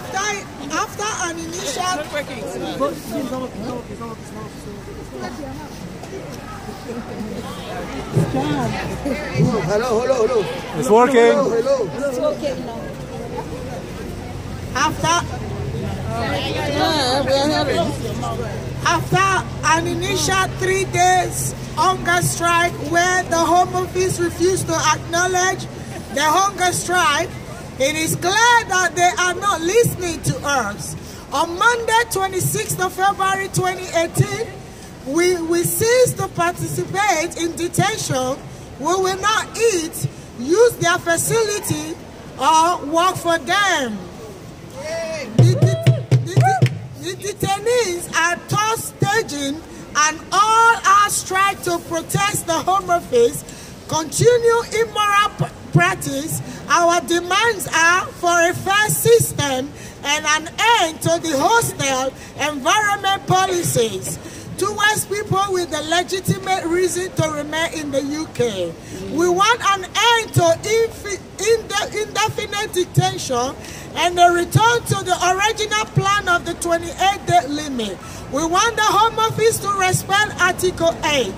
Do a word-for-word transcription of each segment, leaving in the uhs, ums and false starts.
after after an initial. Hello, hello, hello. It's working. Hello, hello. It's working now. After. After an initial three days hunger strike where the Home Office refused to acknowledge the hunger strike, it is clear that they are not listening to us. On Monday, twenty-sixth of February twenty eighteen, we, we cease to participate in detention. We will not eat, use their facility, or work for them. The detainees are toss staging and all our strike to protest the Home Office, continue immoral practice. Our demands are for a fair system and an end to the hostile environment policies towards people with a legitimate reason to remain in the U K. We want an end to indefinite detention and a return to the original plan of the twenty-eight day limit. We want the Home Office to respect Article eight.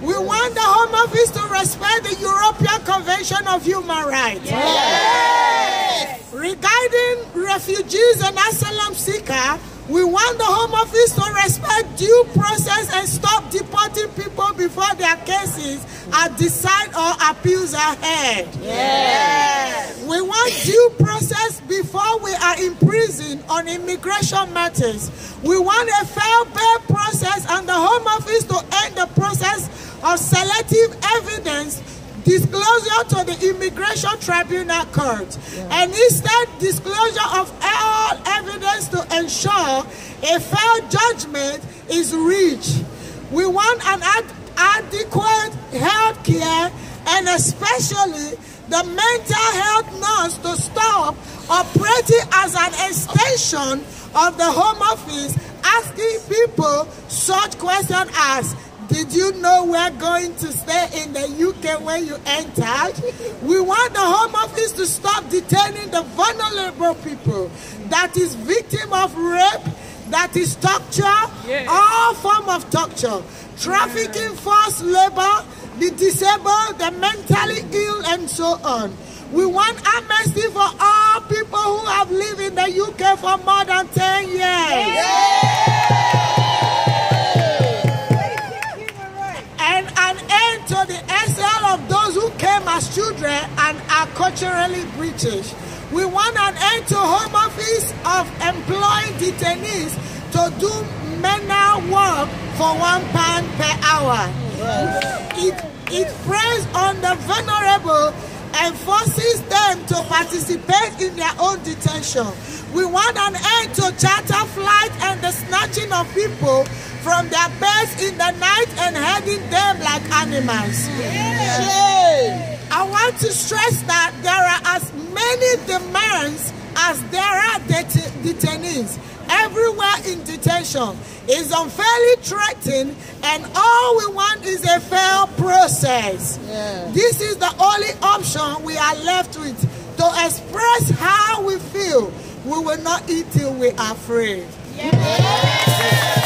We want the Home Office to respect the European Convention of Human Rights. Yes. Regarding refugees and asylum seekers, we want the Home Office to respect due process and stop deporting people before their cases are decided or appeals are heard. Yes. We want due process before we are in prison on immigration matters. We want a fair bail process and the Home Office to end the process of selective evidence disclosure to the Immigration Tribunal Court, yeah. And instead disclosure of all evidence to ensure a fair judgment is reached. We want an ad adequate health care and especially the mental health nurse to stop operating as an extension of the Home Office, asking people such questions as, did you know we're going to stay in the U K when you entered? We want the Home Office to stop detaining the vulnerable people that is victim of rape, that is torture, yeah. All form of torture, trafficking, yeah. Forced labor, the disabled, the mentally ill, and so on. We want amnesty for all people who have lived in the U K for more than ten years. Yeah. As children and are culturally British. We want an end to Home Office of employing detainees to do manual work for one pound per hour. It, it preys on the vulnerable and forces them to participate in their own detention. We want an end to charter flight and the snatching of people from their beds in the night and herding them like animals. Yeah. I want to stress that there are as many demands as there are det detainees everywhere in detention. It's unfairly threatened, and all we want is a fair process. Yeah. This is the only option we are left with to express how we feel. We will not eat till we are free. Yeah. Yeah.